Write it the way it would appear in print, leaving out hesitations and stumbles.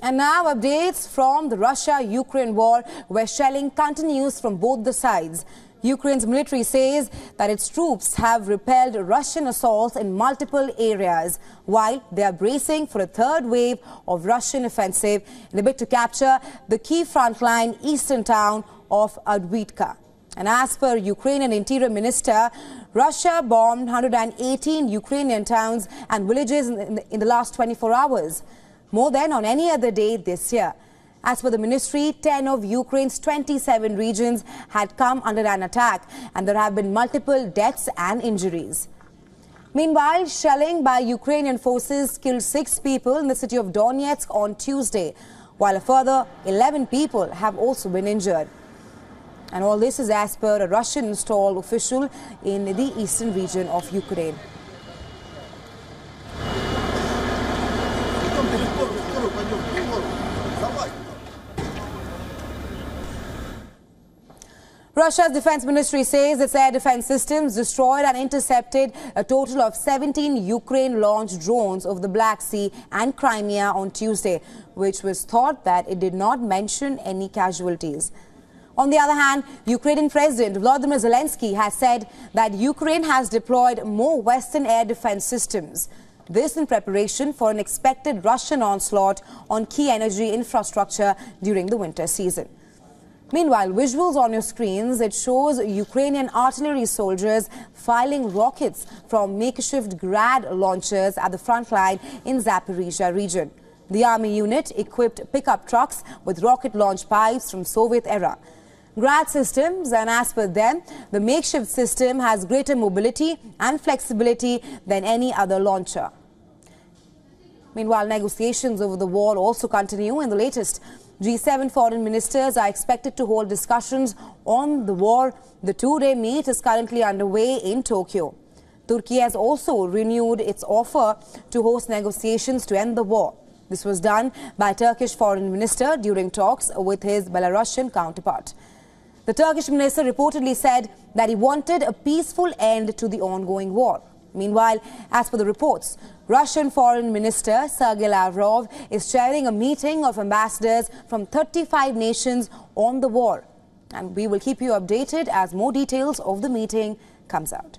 And now updates from the Russia-Ukraine war, where shelling continues from both the sides. Ukraine's military says that its troops have repelled Russian assaults in multiple areas, while they are bracing for a third wave of Russian offensive in a bid to capture the key frontline eastern town of Avdiivka. And as per Ukrainian Interior Minister, Russia bombed 118 Ukrainian towns and villages in the last 24 hours. More than on any other day this year. As for the ministry, 10 of Ukraine's 27 regions had come under an attack, and there have been multiple deaths and injuries. Meanwhile, shelling by Ukrainian forces killed 6 people in the city of Donetsk on Tuesday, while a further 11 people have also been injured. And all this is as per a Russian-installed official in the eastern region of Ukraine. Russia's defense ministry says its air defense systems destroyed and intercepted a total of 17 Ukraine-launched drones over the Black Sea and Crimea on Tuesday, which was thought that it did not mention any casualties. On the other hand, Ukrainian President Volodymyr Zelensky has said that Ukraine has deployed more Western air defense systems. This in preparation for an expected Russian onslaught on key energy infrastructure during the winter season. Meanwhile, visuals on your screens, it shows Ukrainian artillery soldiers firing rockets from makeshift Grad launchers at the front line in Zaporizhia region. The army unit equipped pickup trucks with rocket launch pipes from Soviet era. Grad systems, and as per them, the makeshift system has greater mobility and flexibility than any other launcher. Meanwhile, negotiations over the war also continue. In the latest, G7 foreign ministers are expected to hold discussions on the war. The two-day meet is currently underway in Tokyo. Turkey has also renewed its offer to host negotiations to end the war. This was done by Turkish foreign minister during talks with his Belarusian counterpart. The Turkish minister reportedly said that he wanted a peaceful end to the ongoing war. Meanwhile, as per the reports, Russian Foreign Minister Sergei Lavrov is chairing a meeting of ambassadors from 35 nations on the war. And we will keep you updated as more details of the meeting comes out.